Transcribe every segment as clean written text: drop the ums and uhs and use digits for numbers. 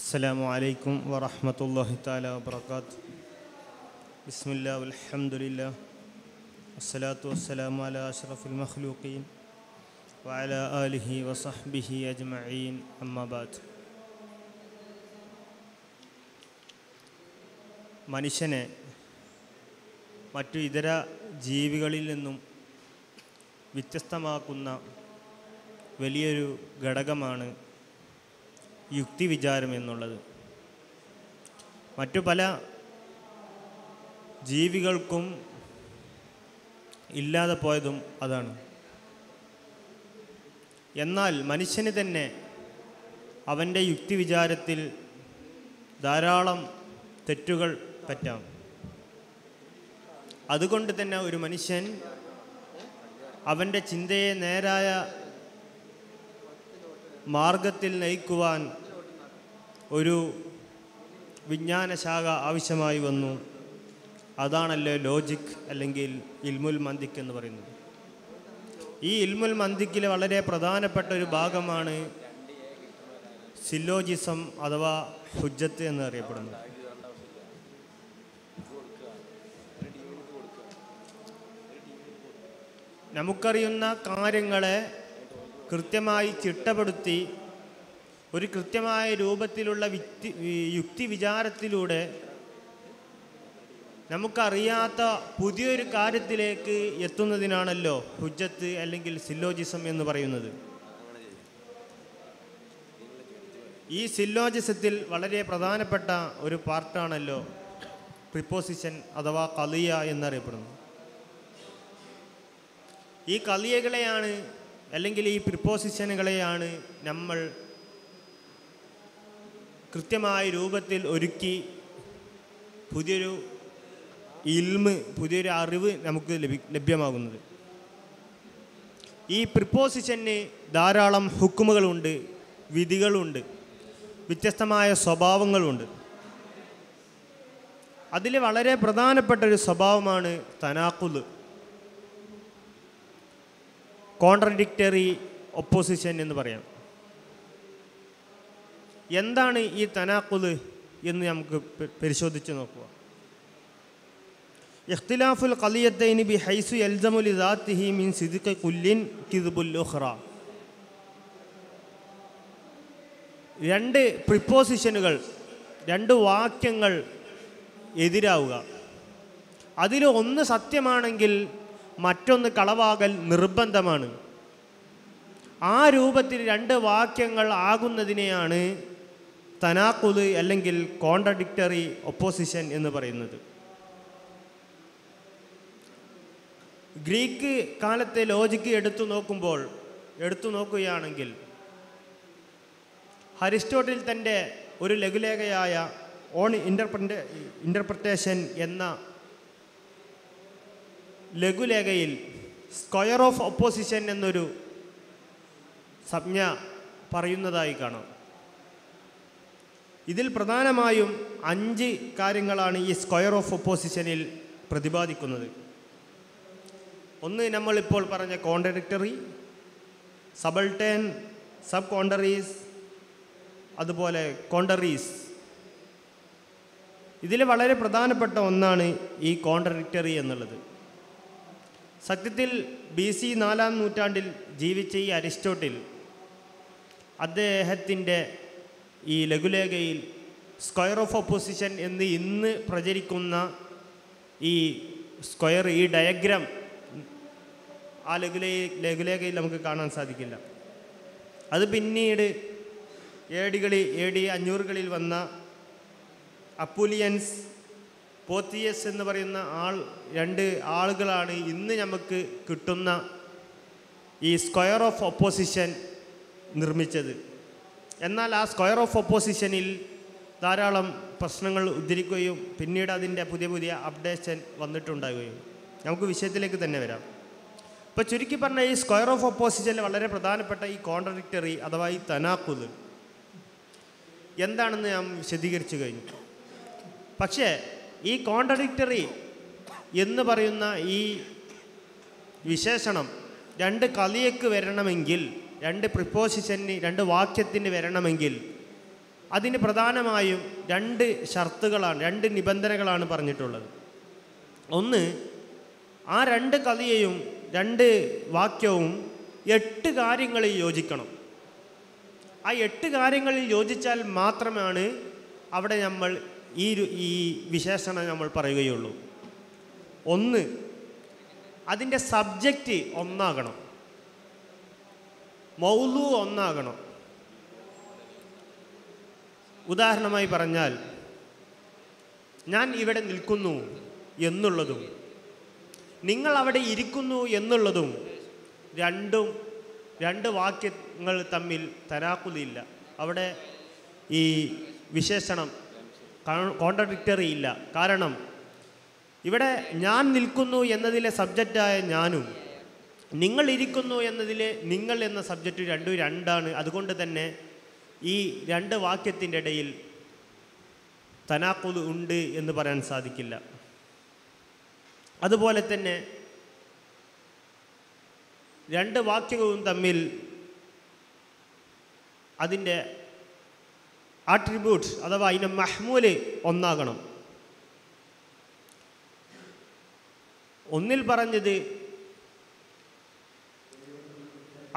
السلام عليكم ورحمة الله تعالى وبركاته. بسم الله والحمد لله والصلاة والسلام على أشرف المخلوقين وعلى آله وصحبه أجمعين. أما بعد. മനുഷ്യനെ മറ്റു ഇതര ജീവികളിൽ നിന്നും വ്യത്യസ്തമാക്കുന്ന വലിയൊരു ഘടകമാണ് യുക്തിവിചാരം എന്നുള്ളത്. മറ്റു പല ജീവികൾക്കും ഇല്ലാതെ പോയതും അതാണ്. എന്നാൽ മനുഷ്യന് തന്നെ അവൻ്റെ യുക്തിവിചാരത്തിൽ ധാരാളം തെറ്റുകൾ പറ്റാം. അതുകൊണ്ട് തന്നെ ഒരു മനുഷ്യൻ അവൻ്റെ ചിന്തയെ നേരായ മാർഗത്തിൽ നയിക്കുവാൻ ഒരു വിജ്ഞാനശാഖ ആവശ്യമായി വന്നു. അതാണല്ലോ ലോജിക് അല്ലെങ്കിൽ ഇൽമുൽ മന്തിക്ക് എന്ന് പറയുന്നത്. ഈ ഇൽമുൽ മന്തിക്കിലെ വളരെ പ്രധാനപ്പെട്ട ഒരു ഭാഗമാണ് സില്ലോജിസം അഥവാ ഹുജ്ജത്ത് എന്നറിയപ്പെടുന്നത്. നമുക്കറിയുന്ന കാര്യങ്ങളെ കൃത്യമായി ചിട്ടപ്പെടുത്തി ഒരു കൃത്യമായ രൂപത്തിലുള്ള യുക്തിവിചാരത്തിലൂടെ നമുക്കറിയാത്ത പുതിയൊരു കാര്യത്തിലേക്ക് എത്തുന്നതിനാണല്ലോ ഹുജ്ജത്ത് അല്ലെങ്കിൽ സില്ലോജിസം എന്ന് പറയുന്നത്. ഈ സില്ലോജിസത്തിൽ വളരെ പ്രധാനപ്പെട്ട ഒരു പാർട്ടാണല്ലോ പ്രിപ്പോസിഷൻ അഥവാ ഖളിയ എന്നറിയപ്പെടുന്നത്. ഈ ഖളിയകളെയാണ് അല്ലെങ്കിൽ ഈ പ്രിപ്പോസിഷനുകളെയാണ് നമ്മൾ കൃത്യമായ രൂപത്തിൽ ഒരുക്കി പുതിയൊരു ഇൽമ്, പുതിയൊരു അറിവ് നമുക്ക് ലഭ്യമാകുന്നത്. ഈ പ്രിപ്പോസിഷന് ധാരാളം ഹുക്കുമുകളുണ്ട്, വിധികളുണ്ട്, വ്യത്യസ്തമായ സ്വഭാവങ്ങളുണ്ട്. അതിൽ വളരെ പ്രധാനപ്പെട്ട ഒരു സ്വഭാവമാണ് തനാഖുദ്, കോൺട്രഡിക്റ്ററി ഒപ്പോസിഷൻ എന്ന് പറയാം. എന്താണ് ഈ തനാഖുദ് എന്ന് നമുക്ക് പരിശോധിച്ച് നോക്കുക. ഇഖ്തിലാഫുൽ ഖളിയത്തൈനി ബിഹൈസു യൽസമു ലിദാത്തിഹി മിൻ സിദ്ഖി കുല്ലിൻ കിദ്ബുൽ ഉഖ്റ. രണ്ട് പ്രിപ്പോസിഷനുകൾ, രണ്ട് വാക്യങ്ങൾ എതിരാവുക, അതിൽ ഒന്ന് സത്യമാണെങ്കിൽ മറ്റൊന്ന് കളവാകൽ നിർബന്ധമാണ്. ആ രൂപത്തിൽ രണ്ട് വാക്യങ്ങൾ ആകുന്നതിനെയാണ് തനാഖുദ് അല്ലെങ്കിൽ കോൺട്രഡിക്റ്ററി ഒപ്പോസിഷൻ എന്ന് പറയുന്നത്. ഗ്രീക്ക് കാലത്തെ ലോജിക്ക് എടുത്തു നോക്കുകയാണെങ്കിൽ അരിസ്റ്റോട്ടിൽ തൻ്റെ ഒരു ലഘുലേഖയായ ഓൺ ഇൻ്റർപ്രറ്റേഷൻ എന്ന ലഘുലേഖയിൽ സ്ക്വയർ ഓഫ് ഒപ്പോസിഷൻ എന്നൊരു സംജ്ഞ പറയുന്നതായി കാണാം. ഇതിൽ പ്രധാനമായും 5 കാര്യങ്ങളാണ് ഈ സ്ക്വയർ ഓഫ് ഒപ്പോസിഷനിൽ പ്രതിപാദിക്കുന്നത്. ഒന്ന്, നമ്മളിപ്പോൾ പറഞ്ഞ കോൺട്രഡിക്റ്ററി, സബൾട്ടേൺ, സബ് കോൺട്രറീസ്, അതുപോലെ കോൺട്രറീസ്. ഇതിൽ വളരെ പ്രധാനപ്പെട്ട ഒന്നാണ് ഈ കോൺട്രഡിക്റ്ററി എന്നുള്ളത്. സത്യത്തിൽ BC 4-ാം നൂറ്റാണ്ടിൽ ജീവിച്ച ഈ അരിസ്റ്റോട്ടിൽ അദ്ദേഹത്തിൻ്റെ ഈ ലഘുലേഖയിൽ സ്ക്വയർ ഓഫ് ഒപ്പോസിഷൻ എന്ന് ഇന്ന് പ്രചരിക്കുന്ന ഈ സ്ക്വയർ, ഈ ഡയഗ്രാം ആ ലഘുലേഖയിൽ നമുക്ക് കാണാൻ സാധിക്കില്ല. അത് പിന്നീട് AD 500-കളിൽ വന്ന അപ്പുലിയൻസ്, പോത്തിയസ് എന്ന് പറയുന്ന രണ്ട് ആളുകളാണ് ഇന്ന് നമുക്ക് കിട്ടുന്ന ഈ സ്ക്വയർ ഓഫ് ഒപ്പോസിഷൻ നിർമ്മിച്ചത്. എന്നാൽ ആ സ്ക്വയർ ഓഫ് ഒപ്പോസിഷനിൽ ധാരാളം പ്രശ്നങ്ങൾ ഉദ്ധരിക്കുകയും പിന്നീട് അതിൻ്റെ പുതിയ അപ്ഡേഷൻ വന്നിട്ടുണ്ടാകുകയും. നമുക്ക് വിഷയത്തിലേക്ക് തന്നെ വരാം. ഇപ്പോൾ ചുരുക്കി പറഞ്ഞ ഈ സ്ക്വയർ ഓഫ് ഒപ്പോസിഷനിൽ വളരെ പ്രധാനപ്പെട്ട ഈ കോൺട്രഡിക്റ്ററി അഥവാ ഈ തനാഖുദ് എന്താണെന്ന് ഞാൻ വിശദീകരിച്ചു കഴിഞ്ഞു. പക്ഷേ ഈ കോൺട്രഡിക്റ്ററി എന്ന് പറയുന്ന ഈ വിശേഷണം രണ്ട് ഖളിയക്ക് വരണമെങ്കിൽ, രണ്ട് പ്രിപ്പോസിഷന്, രണ്ട് വാക്യത്തിന് വരണമെങ്കിൽ അതിന് പ്രധാനമായും രണ്ട് ഷർത്തുകളാണ്, രണ്ട് നിബന്ധനകളാണ് പറഞ്ഞിട്ടുള്ളത്. ഒന്ന്, ആ രണ്ട് കഥയെയും രണ്ട് വാക്യവും 8 കാര്യങ്ങളിൽ യോജിക്കണം. ആ 8 കാര്യങ്ങളിൽ യോജിച്ചാൽ മാത്രമാണ് അവിടെ നമ്മൾ ഈ വിശേഷണം നമ്മൾ പറയുകയുള്ളൂ. ഒന്ന്, അതിൻ്റെ സബ്ജക്റ്റ് ഒന്നാകണം, മൗലു ഒന്നാകണം. ഉദാഹരണമായി പറഞ്ഞാൽ, ഞാൻ ഇവിടെ നിൽക്കുന്നു എന്നുള്ളതും നിങ്ങൾ അവിടെ ഇരിക്കുന്നു എന്നുള്ളതും രണ്ട് വാക്യങ്ങൾ തമ്മിൽ തനാഖുദില്ല, അവിടെ ഈ വിശേഷണം കോൺട്രഡിക്റ്ററി ഇല്ല. കാരണം ഇവിടെ ഞാൻ നിൽക്കുന്നു എന്നതിലെ സബ്ജക്റ്റായ ഞാനും നിങ്ങൾ ഇരിക്കുന്നു എന്നതിലെ നിങ്ങൾ എന്ന സബ്ജക്റ്റ് രണ്ടാണ്. അതുകൊണ്ട് തന്നെ ഈ രണ്ട് വാക്യത്തിൻ്റെ ഇടയിൽ തനാഖുദ് ഉണ്ട് എന്ന് പറയാൻ സാധിക്കില്ല. അതുപോലെ തന്നെ രണ്ട് വാക്യവും തമ്മിൽ അതിൻ്റെ ആട്രിബ്യൂട്ട്സ് അഥവാ അതിൻ്റെ മഹ്മൂല് ഒന്നാകണം. ഒന്നിൽ പറഞ്ഞത്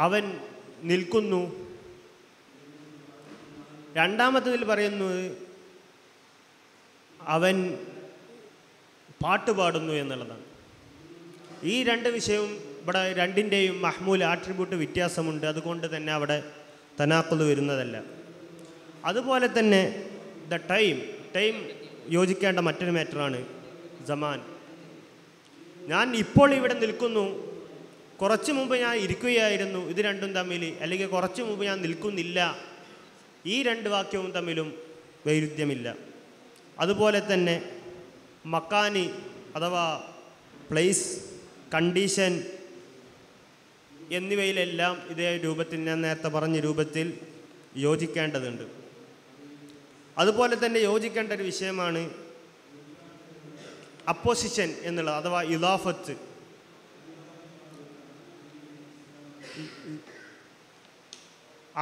അവൻ നിൽക്കുന്നു, രണ്ടാമത്തതിൽ പറയുന്നത് അവൻ പാട്ടുപാടുന്നു എന്നുള്ളതാണ്. ഈ രണ്ട് വിഷയവും ഇവിടെ രണ്ടിൻ്റെയും മഹ്മൂൽ ആട്രിബ്യൂട്ട് വ്യത്യാസമുണ്ട്. അതുകൊണ്ട് തന്നെ അവിടെ തനാഖുദ് വരുന്നതല്ല. അതുപോലെ തന്നെ ദ ടൈം യോജിക്കേണ്ട മറ്റൊരു മാറ്ററാണ് ജമാൻ. ഞാൻ ഇപ്പോൾ ഇവിടെ നിൽക്കുന്നു, കുറച്ച് മുമ്പ് ഞാൻ ഇരിക്കുകയായിരുന്നു, ഇത് രണ്ടും തമ്മിൽ, അല്ലെങ്കിൽ കുറച്ച് മുമ്പ് ഞാൻ നിൽക്കുന്നില്ല, ഈ രണ്ട് വാക്യവും തമ്മിലും വൈരുദ്ധ്യമില്ല. അതുപോലെ തന്നെ മക്കാനി അഥവാ പ്ലേസ്, കണ്ടീഷൻ എന്നിവയിലെല്ലാം ഇതേ രൂപത്തിൽ ഞാൻ നേരത്തെ പറഞ്ഞ രൂപത്തിൽ യോജിക്കേണ്ടതുണ്ട്. അതുപോലെ തന്നെ യോജിക്കേണ്ട ഒരു വിഷയമാണ് അപ്പോസിഷൻ എന്നുള്ളത്, അഥവാ ഇദാഫത്ത്.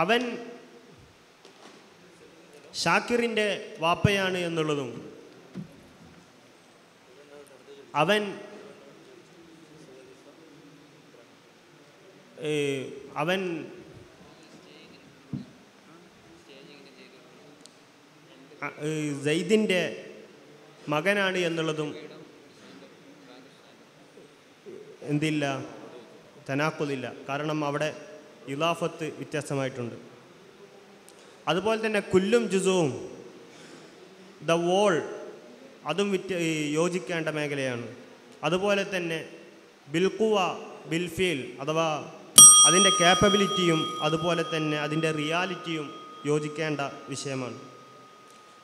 അവൻ ഷാക്കിറിൻ്റെ വാപ്പയാണ് എന്നുള്ളതും അവൻ സെയ്ദിൻ്റെ മകനാണ് എന്നുള്ളതും എന്തില്ല, തനാഖുദില്ല. കാരണം അവിടെ ഇലാഫത്ത് വ്യത്യാസമായിട്ടുണ്ട്. അതുപോലെ തന്നെ കുല്ലും ജുസുവും ദ വോൾ, അതും യോജിക്കേണ്ട മേഖലയാണ്. അതുപോലെ തന്നെ ബിൽഖുവ ബിൽഫീൽ അഥവാ അതിൻ്റെ ക്യാപ്പബിലിറ്റിയും അതുപോലെ തന്നെ അതിൻ്റെ റിയാലിറ്റിയും യോജിക്കേണ്ട വിഷയമാണ്.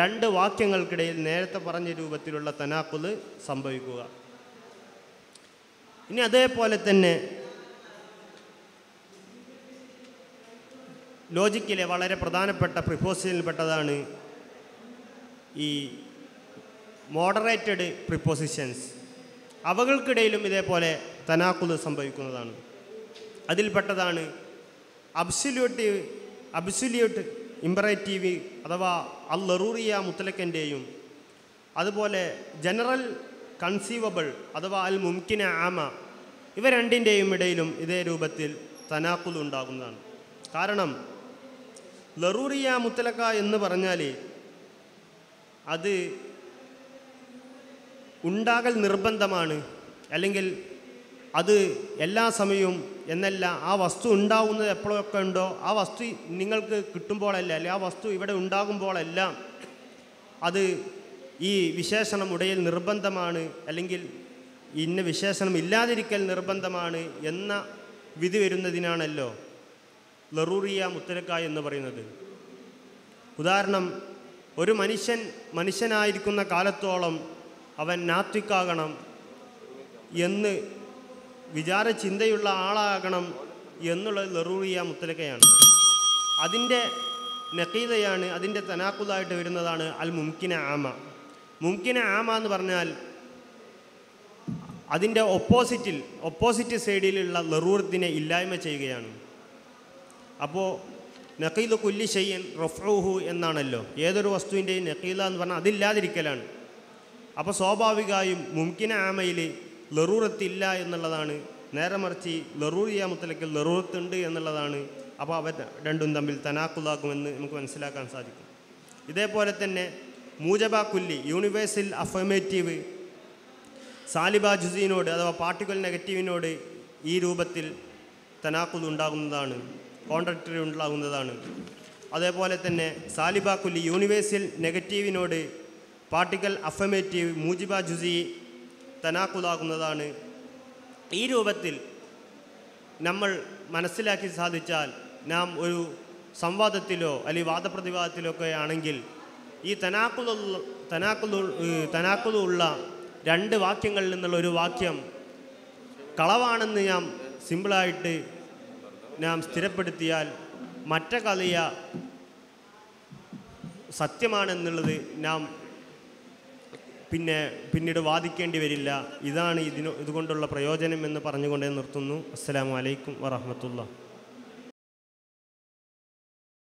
2 വാക്യങ്ങൾക്കിടയിൽ നേരത്തെ പറഞ്ഞ രൂപത്തിലുള്ള തനാഖുദ് സംഭവിക്കുക. ഇനി അതേപോലെ തന്നെ ലോജിക്കിലെ വളരെ പ്രധാനപ്പെട്ട പ്രിപ്പോസിഷനിൽപ്പെട്ടതാണ് ഈ മോഡറേറ്റഡ് പ്രിപ്പോസിഷൻസ്. അവകൾക്കിടയിലും ഇതേപോലെ തനാഖുദ് സംഭവിക്കുന്നതാണ്. അതിൽപ്പെട്ടതാണ് അബ്സല്യൂട്ട് ഇമ്പറേറ്റീവ് അഥവാ അൽ ലറൂറിയ മുത്തലക്കിൻ്റെയും അതുപോലെ ജനറൽ കൺസീവബിൾ അഥവാ അൽ മുംകിന ആമ, ഇവ രണ്ടിൻ്റെയും ഇടയിലും ഇതേ രൂപത്തിൽ തനാഖുദ് ഉണ്ടാകുന്നതാണ്. കാരണം ലറൂറിയ മുത്തലക്ക എന്ന് പറഞ്ഞാൽ അത് ഉണ്ടാകൽ നിർബന്ധമാണ്, അല്ലെങ്കിൽ അത് എല്ലാ സമയവും എന്നല്ല, ആ വസ്തു ഉണ്ടാകുന്നത് എപ്പോഴൊക്കെ ഉണ്ടോ ആ വസ്തു നിങ്ങൾക്ക് കിട്ടുമ്പോഴല്ല, അല്ലെങ്കിൽ ആ വസ്തു ഇവിടെ ഉണ്ടാകുമ്പോഴെല്ലാം അത് ഈ വിശേഷണം ഉടയിൽ നിർബന്ധമാണ്, അല്ലെങ്കിൽ ഇന്ന വിശേഷണം ഇല്ലാതിരിക്കൽ നിർബന്ധമാണ് എന്ന വിധി വരുന്നതിനാണല്ലോ ലറൂറിയ മുത്തലക്ക എന്ന് പറയുന്നത്. ഉദാഹരണം ഒരു മനുഷ്യനായിരിക്കുന്ന കാലത്തോളം അവൻ നാത്വികാകണം എന്ന് വിചാരചിന്തയുള്ള ആളാകണം എന്നുള്ളത് ലറൂറിയ മുത്തലക്കയാണ്. അതിൻ്റെ നഖീദയാണ്, അതിൻ്റെ തനാഖുദായിട്ട് വരുന്നതാണ് അൽ മുംകിന ആമ. മുംകിന ആമ എന്ന് പറഞ്ഞാൽ അതിൻ്റെ ഒപ്പോസിറ്റ് സൈഡിലുള്ള ലറൂറത്തിനെ ഇല്ലായ്മ ചെയ്യുകയാണ്. അപ്പോൾ നഖീദ് കുല്ലി ഷൈഇൻ റഫ്ഉഹു എന്നാണല്ലോ, ഏതൊരു വസ്തുവിൻ്റെയും നഖീദ എന്ന് പറഞ്ഞാൽ അതില്ലാതിരിക്കലാണ്. അപ്പോൾ സ്വാഭാവികമായും മുംകിന ആമയിൽ ലറൂറത്തില്ല എന്നുള്ളതാണ്, നേരെ മറിച്ച് ലറൂറിയ മുത്തലക്കിൽ ലറൂറത്തുണ്ട് എന്നുള്ളതാണ്. അപ്പോൾ അവ രണ്ടും തമ്മിൽ തനാഖുദാക്കുമെന്ന് നമുക്ക് മനസ്സിലാക്കാൻ സാധിക്കും. ഇതേപോലെ തന്നെ മൂജബ കുല്ലി യൂണിവേഴ്സൽ അഫർമേറ്റീവ് സാലിബ ജുസീനോട് അഥവാ പാർട്ടിക്കൽ നെഗറ്റീവിനോട് ഈ രൂപത്തിൽ തനാഖുദ് ഉണ്ടാകുന്നതാണ്, കോൺട്രക്ടറി ഉണ്ടാകുന്നതാണ്. അതേപോലെ തന്നെ സാലിബ കുല്ലി യൂണിവേഴ്സൽ നെഗറ്റീവിനോട് പാർട്ടിക്കൽ അഫർമേറ്റീവ് മൂജിബ ജുസി തനാഖുദാകുന്നതാണ്. ഈ രൂപത്തിൽ നമ്മൾ മനസ്സിലാക്കി സാധിച്ചാൽ നാം ഒരു സംവാദത്തിലോ അല്ലെങ്കിൽ വാദപ്രതിവാദത്തിലോ ഒക്കെ ആണെങ്കിൽ ഈ തനാഖുദുള്ള രണ്ട് വാക്യങ്ങളിൽ നിന്നുള്ള ഒരു വാക്യം കളവാണെന്ന് ഞാൻ സിമ്പിളായിട്ട് നാം സ്ഥിരപ്പെടുത്തിയാൽ മറ്റേ കളിയ സത്യമാണെന്നുള്ളത് നാം പിന്നീട് വാദിക്കേണ്ടി വരില്ല. ഇതാണ് ഇതുകൊണ്ടുള്ള പ്രയോജനം എന്ന് പറഞ്ഞുകൊണ്ട് നിർത്തുന്നു. അസ്സലാമു അലൈക്കും വറഹ്മത്തുള്ളാഹി.